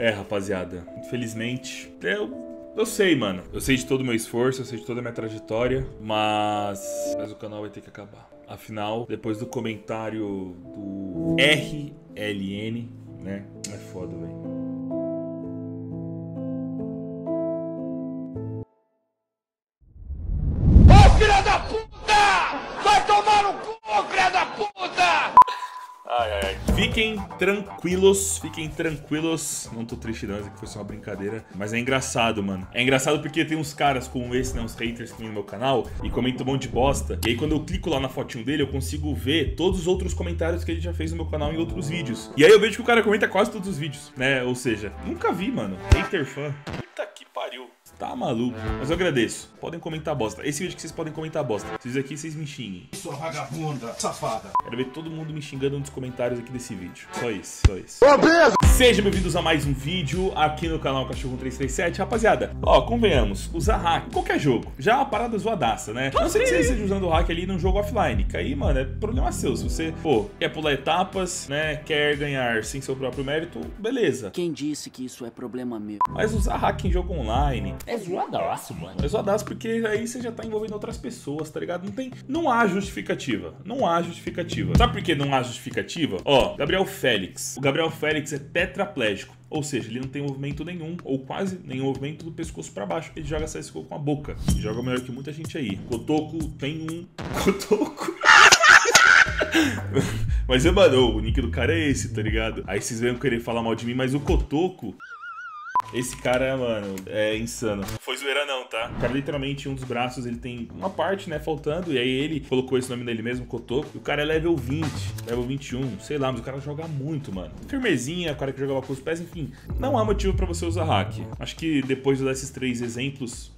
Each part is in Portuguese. É, rapaziada, infelizmente, eu sei, mano. Eu sei de todo o meu esforço, eu sei de toda a minha trajetória, mas o canal vai ter que acabar. Afinal, depois do comentário do RLN, né? É foda, velho. Fiquem tranquilos, não tô triste não, isso aqui foi só uma brincadeira, mas é engraçado, mano. É engraçado porque tem uns caras como esse, né, uns haters que vêm no meu canal e comentam um monte de bosta, e aí quando eu clico lá na fotinho dele, eu consigo ver todos os outros comentários que ele já fez no meu canal em outros vídeos. E aí eu vejo que o cara comenta quase todos os vídeos, né, ou seja, nunca vi, mano, hater fã. Puta que pariu. Tá maluco. Mas eu agradeço. Podem comentar bosta. Esse vídeo que vocês podem comentar bosta. Vocês aqui, vocês me xinguem. Sua vagabunda, safada. Quero ver todo mundo me xingando nos comentários aqui desse vídeo. Só isso, só isso. Sejam bem-vindos a mais um vídeo aqui no canal Cachorro 1337. Rapaziada, ó, convenhamos, usar hack em qualquer jogo já é uma parada zoadaça, né? Não sei se você esteja usando hack ali num jogo offline, que aí, mano, é problema seu. Se você, pô, quer pular etapas, né, quer ganhar sem seu próprio mérito, beleza. Quem disse que isso é problema meu? Mas usar hack em jogo online é zoadaço, mano. É zoadaço porque aí você já tá envolvendo outras pessoas, tá ligado? Não há justificativa. Não há justificativa. Sabe por que não há justificativa? Ó, Gabriel Félix. O Gabriel Félix é tetraplégico. Ou seja, ele não tem movimento nenhum, ou quase nenhum movimento do pescoço pra baixo. Ele joga CSGO com a boca. Ele joga melhor que muita gente aí. Kotoko tem um... Kotoko... Mas, mano, o nick do cara é esse, tá ligado? Aí vocês vão querer falar mal de mim, mas o Kotoko... Esse cara, mano, é insano. Não foi zoeira não, tá? O cara, literalmente, um dos braços, ele tem uma parte, né, faltando. E aí ele colocou esse nome nele mesmo, Kotoko. E o cara é level 20, level 21, sei lá. Mas o cara joga muito, mano. Firmezinha, o cara que jogava com os pés, enfim. Não há motivo pra você usar hack. Acho que depois de dar esses três exemplos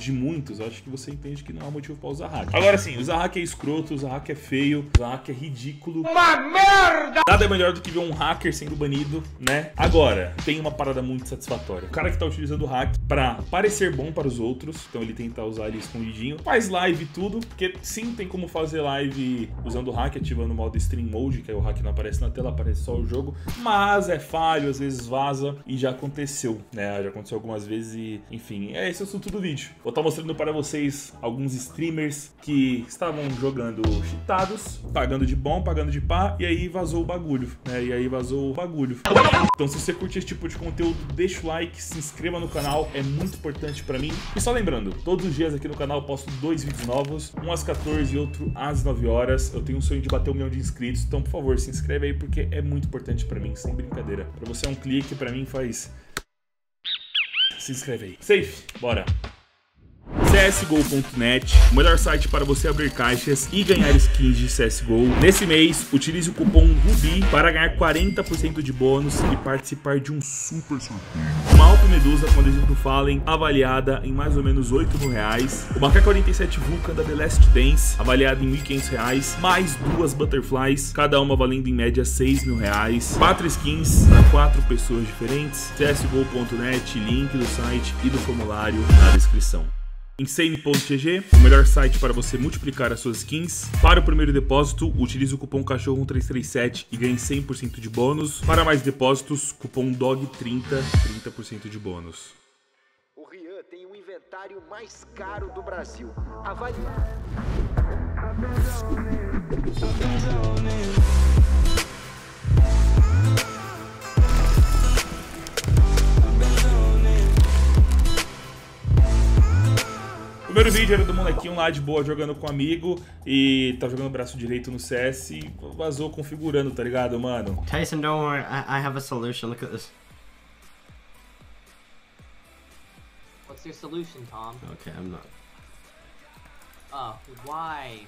de muitos, acho que você entende que não há motivo pra usar hack. Agora sim, usar hack é escroto, usar hack é feio, usar hack é ridículo. Uma merda! Nada é melhor do que ver um hacker sendo banido, né? Agora, tem uma parada muito satisfatória. O cara que tá utilizando o hack pra parecer bom para os outros, então ele tenta usar ele escondidinho, faz live e tudo, porque sim, tem como fazer live usando o hack, ativando o modo stream mode, que aí o hack não aparece na tela, aparece só o jogo, mas é falho, às vezes vaza, e já aconteceu, né? Já aconteceu algumas vezes e, enfim, é esse o assunto do vídeo. Vou estar mostrando para vocês alguns streamers que estavam jogando cheatados, pagando de bom, pagando de pá, e aí vazou o bagulho, né? Então se você curte esse tipo de conteúdo, deixa o like, se inscreva no canal, é muito importante pra mim. E só lembrando, todos os dias aqui no canal eu posto dois vídeos novos, um às 14 e outro às 9 horas. Eu tenho um sonho de bater 1 milhão de inscritos, então por favor, se inscreve aí porque é muito importante pra mim, sem brincadeira. Pra você é um clique, pra mim faz... Se inscreve aí. Safe, bora! csgo.net, o melhor site para você abrir caixas e ganhar skins de CSGO. Nesse mês, utilize o cupom RUBI para ganhar 40% de bônus e participar de um super sorteio. Uma Alp Medusa com adesivo do Fallen, avaliada em mais ou menos R$8.000. O Macaca 47 Vulcan da The Last Dance, avaliada em R$1.500. Mais duas Butterflies, cada uma valendo em média R$6.000. 4 skins para 4 pessoas diferentes. csgo.net, link do site e do formulário na descrição. Insane.gg, o melhor site para você multiplicar as suas skins. Para o primeiro depósito, utilize o cupom Cachorro 1337 e ganhe 100% de bônus. Para mais depósitos, cupom DOG30, 30% de bônus. O Rian tem o inventário mais caro do Brasil. Avaliar. O primeiro vídeo era do molequinho lá de boa jogando com um amigo e tá jogando braço direito no CS e vazou configurando, tá ligado, mano? Tyson, don't worry, I have a solution. Look at this. What's your solution, Tom? Okay, I'm not. Oh, why?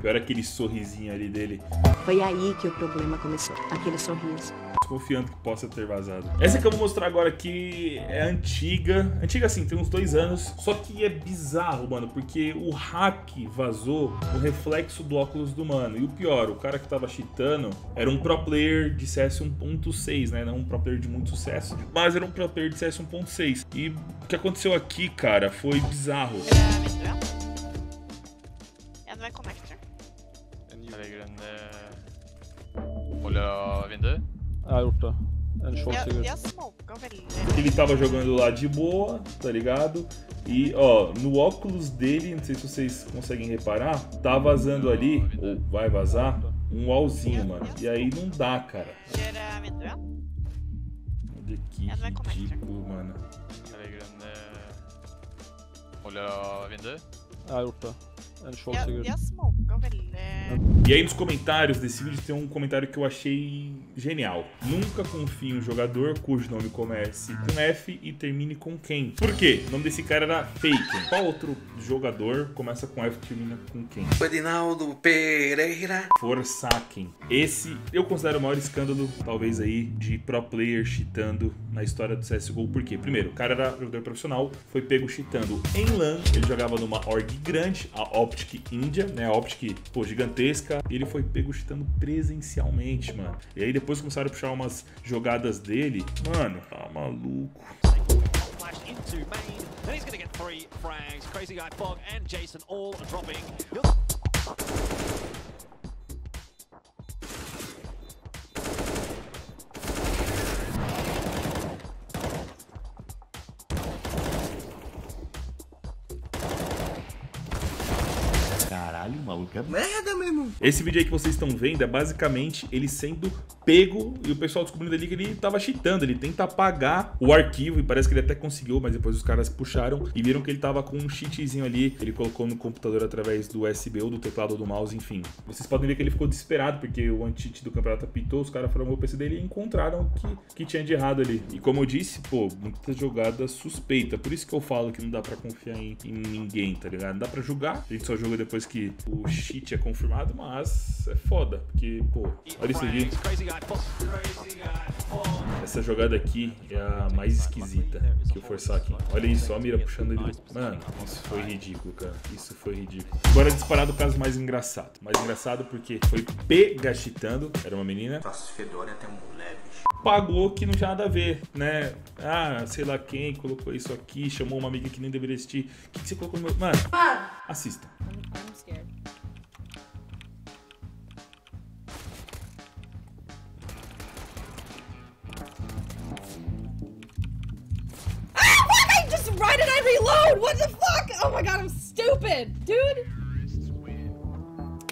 Pior aquele sorrisinho ali dele. Foi aí que o problema começou, aquele sorriso. Desconfiando que possa ter vazado. Essa que eu vou mostrar agora aqui é antiga. Antiga assim, tem uns 2 anos. Só que é bizarro, mano, porque o hack vazou no reflexo do óculos do mano. E o pior, o cara que tava cheatando era um pro player de CS 1.6, né? Não um pro player de muito sucesso, mas era um pro player de CS 1.6. E o que aconteceu aqui, cara, foi bizarro. And my connector. Olha vinduet. Jeg har gjort det. Ele tava jogando lá de boa, tá ligado? E ó, no óculos dele, não sei se vocês conseguem reparar, tá vazando ali, ou vai vazar, um wallzinho, mano. E aí não dá, cara. Olha que ridículo, mano. E aí nos comentários desse vídeo tem um comentário que eu achei genial. Nunca confie em um jogador cujo nome comece com F e termine com quem. Por quê? O nome desse cara era Faken. Qual outro jogador começa com F e termina com quem? Adinaldo Pereira. Forsaken. Esse eu considero o maior escândalo, talvez aí, de pro player cheatando na história do CSGO. Por quê? Primeiro, o cara era jogador profissional, foi pego cheatando em LAN. Ele jogava numa org grande, a Optic India, né? A Optic, pô, gigantesca. Ele foi pego cheatando presencialmente, mano. E aí depois começaram a puxar umas jogadas dele. Mano, tá maluco. Caralho, maluco, é merda mesmo. Esse vídeo aí que vocês estão vendo é basicamente ele sendo pego e o pessoal descobrindo ali que ele tava cheatando. Ele tenta apagar o arquivo e parece que ele até conseguiu, mas depois os caras puxaram e viram que ele tava com um cheatzinho ali. Ele colocou no computador através do USB ou do teclado ou do mouse, enfim. Vocês podem ver que ele ficou desesperado porque o anti-cheat do campeonato apitou, os caras foram no PC dele e encontraram que tinha de errado ali. E como eu disse, pô, muita jogada suspeita. Por isso que eu falo que não dá pra confiar em ninguém, tá ligado? Não dá pra julgar. A gente só joga depois que o cheat é confirmado, mas é foda, porque, pô, olha isso aqui. Essa jogada aqui é a mais esquisita que eu forçar aqui. Olha isso, ó a mira puxando ele. Mano, isso foi ridículo, cara. Isso foi ridículo. Agora disparado o caso mais engraçado. Mais engraçado porque foi pega cheatando. Era uma menina. Pagou que não tinha nada a ver, né? Ah, sei lá quem colocou isso aqui, chamou uma amiga que nem deveria assistir. O que você colocou no meu... Mano, assista. Why did I reload? What the fuck? Oh my god, I'm stupid, dude.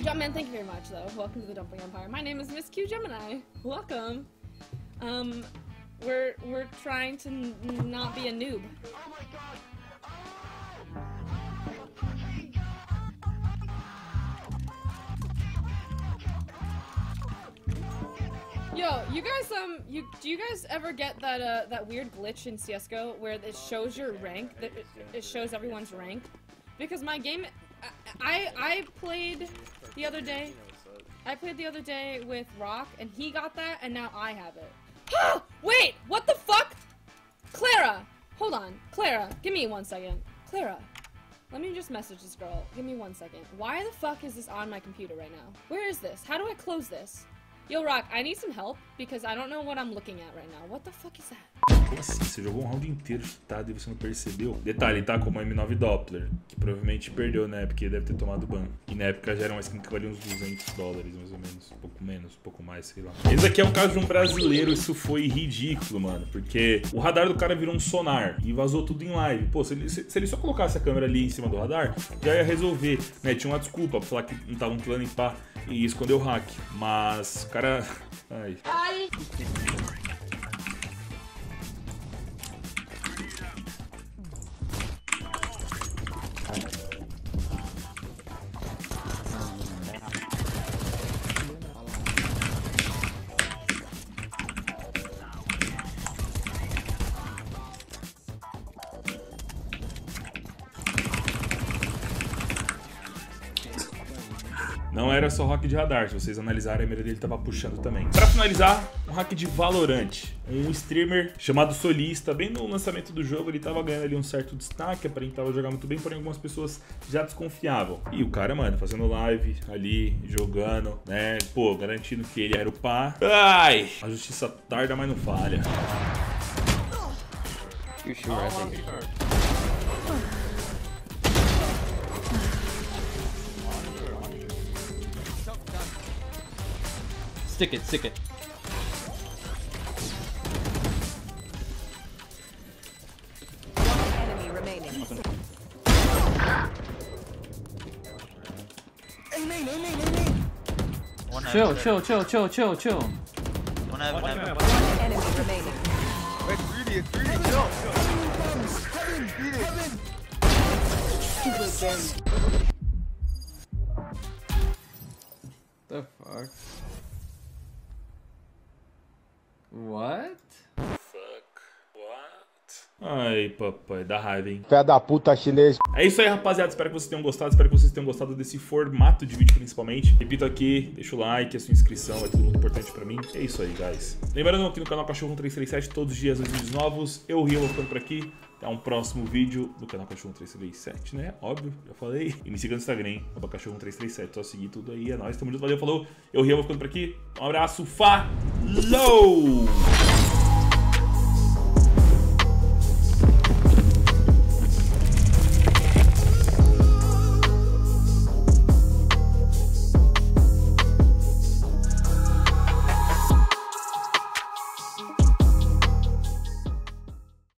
Jumpman, thank you very much, though. Welcome to the Dumpling Empire. My name is Miss Q Gemini. Welcome. We're trying to not be a noob. Oh my god. Yo, you guys, do you guys ever get that that weird glitch in CSGO where it shows your rank, that it shows everyone's rank? Because my game, I played the other day, with Rock and he got that and now I have it. Ah, wait, what the fuck? Clara, hold on, Clara, give me one second. Clara, let me just message this girl. Give me one second. Why the fuck is this on my computer right now? Where is this? How do I close this? Yo, Rock, I need some help, because I don't know what I'm looking at right now. What the fuck is that? Como assim? Você jogou um round inteiro chutado e você não percebeu? Detalhe, tá? Como a M9 Doppler, que provavelmente perdeu na época, deve ter tomado ban. E na época já era uma skin que valia uns $200, mais ou menos, um pouco mais, sei lá. Esse aqui é um caso de um brasileiro, isso foi ridículo, mano. Porque o radar do cara virou um sonar e vazou tudo em live. Pô, se ele só colocasse a câmera ali em cima do radar, já ia resolver, né? Tinha uma desculpa pra falar que não tava um plano em pá e esconder o hack. Mas, cara... Ai... Ai. Não era só hack de radar, se vocês analisarem, a mira dele tava puxando também. Pra finalizar, um hack de Valorant. Um streamer chamado Solista, bem no lançamento do jogo, ele tava ganhando ali um certo destaque, aparentava jogar muito bem, porém algumas pessoas já desconfiavam. E o cara, mano, fazendo live ali, jogando, né, pô, garantindo que ele era o pá. Ai! A justiça tarda, mas não falha. Stick it, stick it. Chill, chill, chill, chill, chill, chill. Don't have one enemy remaining. Wait, it's really, chill. The fuck? What? Ai, papai, dá raiva, hein? Pé da puta chinês. É isso aí, rapaziada. Espero que vocês tenham gostado. Espero que vocês tenham gostado desse formato de vídeo, principalmente. Repito aqui, deixa o like, a sua inscrição. É tudo muito importante pra mim. É isso aí, guys. Lembrando aqui no canal Cachorro 1337, todos os dias os vídeos novos. Eu, Rian, vou ficando por aqui. Até um próximo vídeo do canal Cachorro 1337, né? Óbvio, já falei. E me siga no Instagram, hein? Cachorro 1337. Só seguir tudo aí. É nóis, tamo junto. Valeu, falou. Eu, Rian, vou ficando por aqui. Um abraço. Falou!